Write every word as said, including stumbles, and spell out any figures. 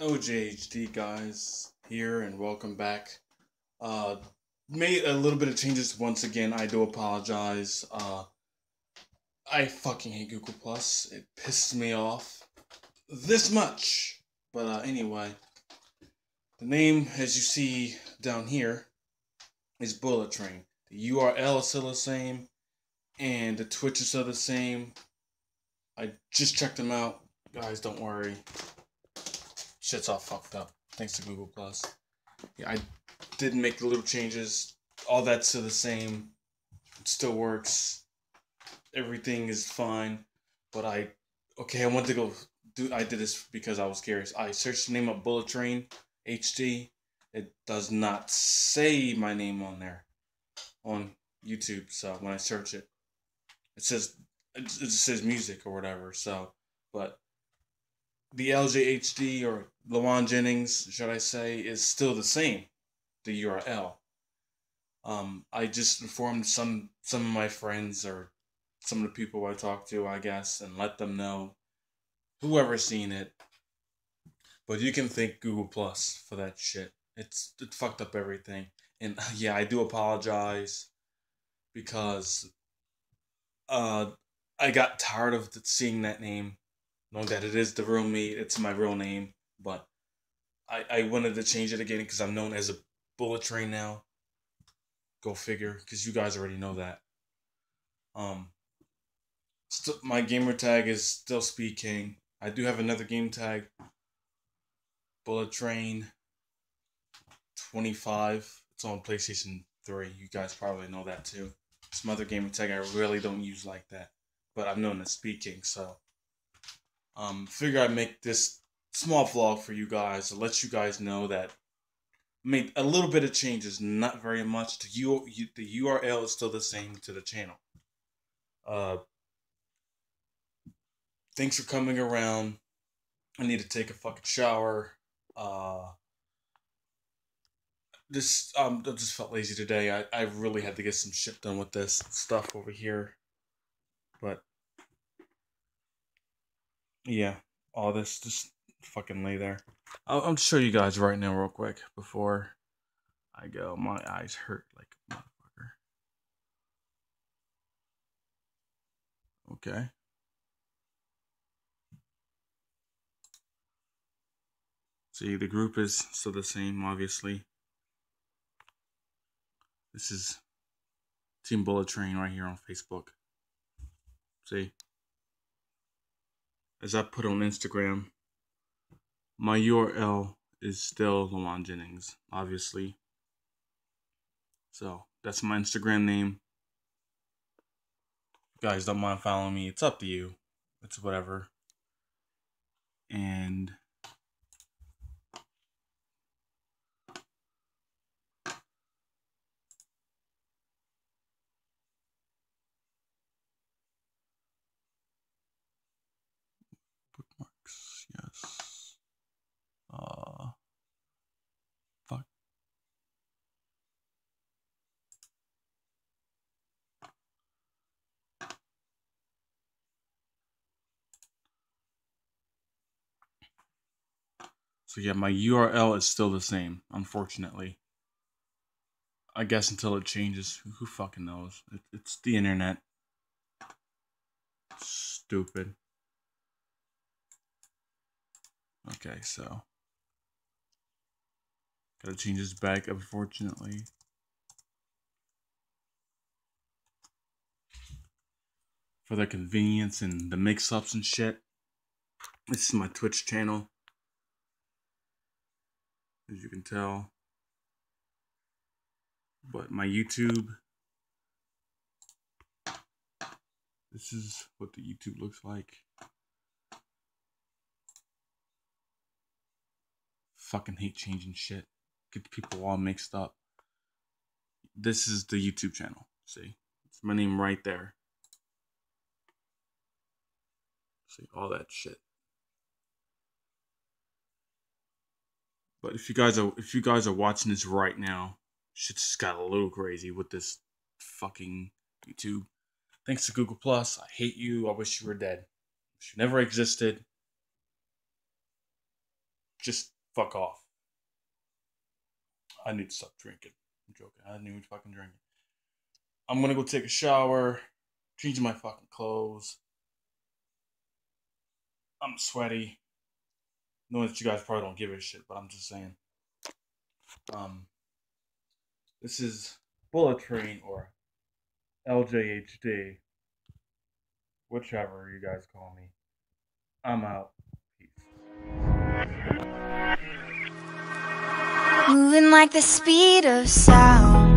O J H D guys here, and welcome back. Uh, made a little bit of changes once again. I do apologize. Uh, I fucking hate Google Plus. It pissed me off this much. But uh, anyway, the name, as you see down here, is Bullet Train. The U R L is still the same, and the Twitch is still the same. I just checked them out, guys. Don't worry. Shit's all fucked up, thanks to Google Plus. Yeah, I didn't make the little changes. All that's still the same. It still works. Everything is fine. But I, okay, I wanted to go do, I did this because I was curious. I searched the name up Bullet Train H D. It does not say my name on there, on YouTube. So when I search it, it says, it just says music or whatever. So, but the L J H D, or LaJuan Jennings, should I say, is still the same, the U R L. Um, I just informed some, some of my friends, or some of the people I talk to, I guess, and let them know, whoever's seen it. But you can thank Google Plus for that shit. It's, it fucked up everything. And yeah, I do apologize, because uh, I got tired of seeing that name. Know that it is the real me, it's my real name, but I, I wanted to change it again because I'm known as a Bullet Train now. Go figure, because you guys already know that. Um, st my gamer tag is still Speaking. I do have another game tag, Bullet Train twenty-five. It's on PlayStation three. You guys probably know that too. Some other gamer tag I really don't use like that, but I'm known as Speaking, so. Um, figure I'd make this small vlog for you guys to let you guys know that I made a little bit of changes, not very much. The, U the U R L is still the same to the channel. Uh, thanks for coming around. I need to take a fucking shower. Uh, this um, I just felt lazy today. I, I really had to get some shit done with this stuff over here. But yeah, all this just fucking lay there. I'll, I'll show you guys right now real quick before I go. My eyes hurt like a motherfucker. Okay. See, the group is still the same, obviously. This is Team Bullet Train right here on Facebook. See? As I put on Instagram, my U R L is still LaJuan Jennings, obviously. So that's my Instagram name. You guys don't mind following me. It's up to you. It's whatever. And yes. Uh, fuck. So yeah, my U R L is still the same, unfortunately. I guess until it changes, who fucking knows? It, it's the internet. Stupid. Okay, so gotta change this back, unfortunately. For their convenience and the mix-ups and shit. This is my Twitch channel, as you can tell. But my YouTube, this is what the YouTube looks like. Fucking hate changing shit. Get people all mixed up. This is the YouTube channel. See? It's my name right there. See? All that shit. But if you guys are if you guys are watching this right now, shit's just got a little crazy with this fucking YouTube. Thanks to Google Plus. I hate you. I wish you were dead. Wish you never existed. just fuck off. I need to stop drinking. I'm joking. I knew fucking drinking. I'm gonna go take a shower, change my fucking clothes. I'm sweaty. Knowing that you guys probably don't give a shit, but I'm just saying. Um, this is Bullet Train or L J H D, whichever you guys call me. I'm out. Peace. Moving like the speed of sound.